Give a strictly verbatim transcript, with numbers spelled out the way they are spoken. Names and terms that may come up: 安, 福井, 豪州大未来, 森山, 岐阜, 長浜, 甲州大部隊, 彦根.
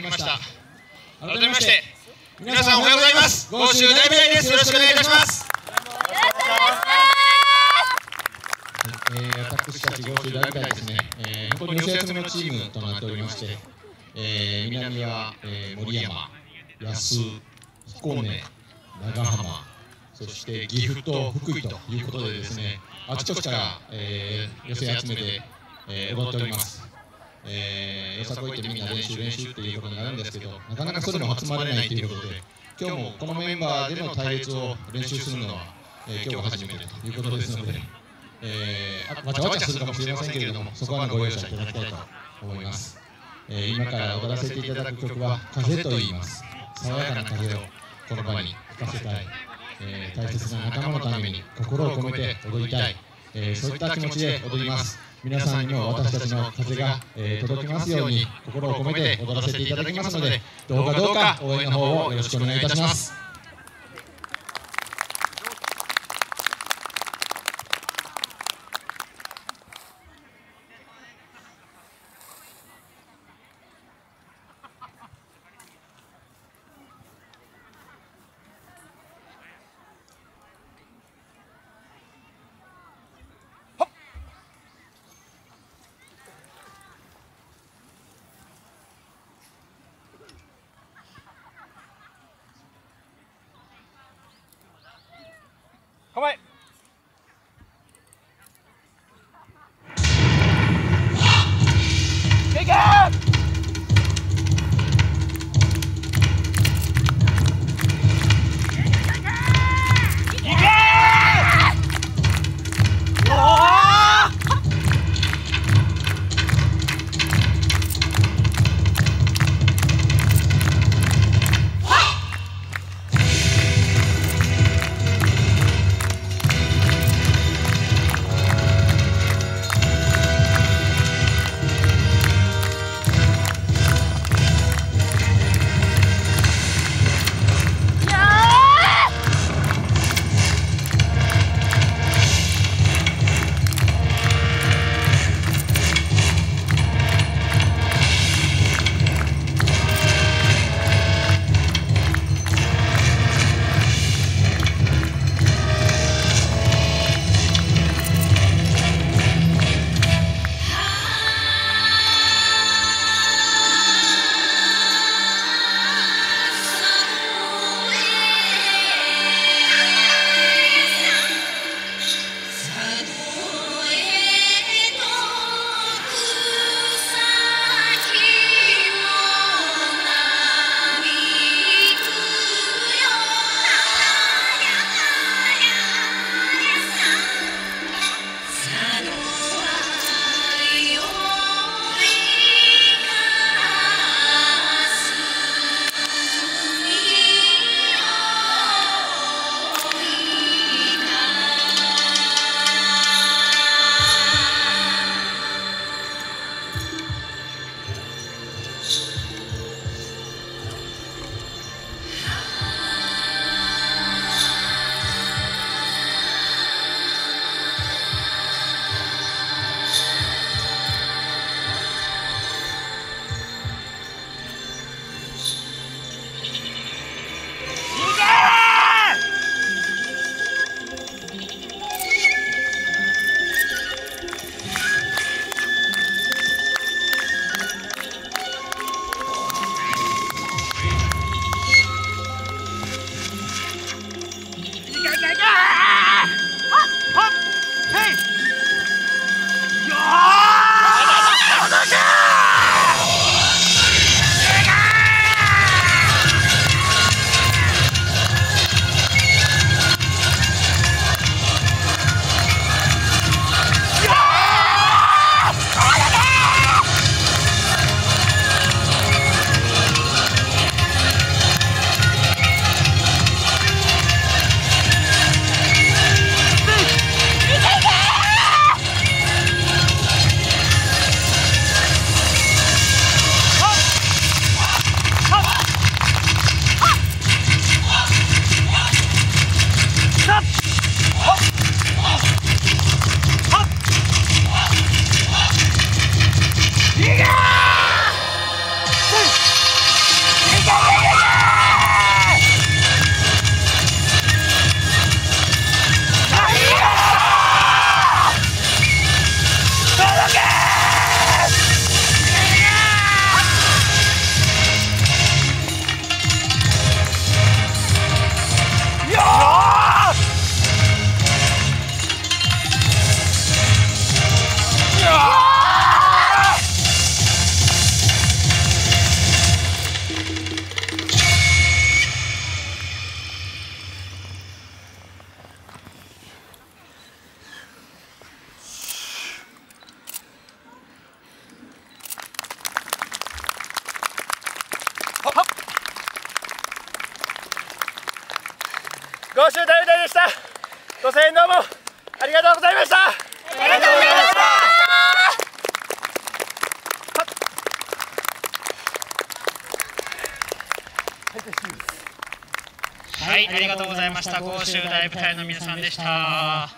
だきました。改めまして皆さんおはようございます。豪州大未来です。よろしくお願いいたします。私たち豪州大未来ですね、えー、本当に寄せ集めのチームとなっておりまして、えー、南は、えー、森山、安、彦根、長浜、そして岐阜と福井ということでですね、あちこちから、えー、寄せ集めて、えー、踊っております。えー、よさこいってみんな練習練習っていうことになるんですけど、なかなかそれも集まれないということで、今日もこのメンバーでの対決を練習するのは、えー、今日が初めてということですので、えー、わちゃわちゃするかもしれませんけれども、そこはご容赦いただきたいと思います。えー、今から踊らせていただく曲は「風」と言います。爽やかな風をこの場に吹かせたい、えー、大切な仲間のために心を込めて踊りたい、えー、そういった気持ちで踊ります。皆さんにも私たちの風が、えー、届きますように心を込めて踊らせていただきますので、どうかどうか応援の方をよろしくお願いいたします。Come on. ご視聴大変でした。ご声援どうもありがとうございました。ありがとうございました。はい、ありがとうございました。甲州大部隊の皆さんでした。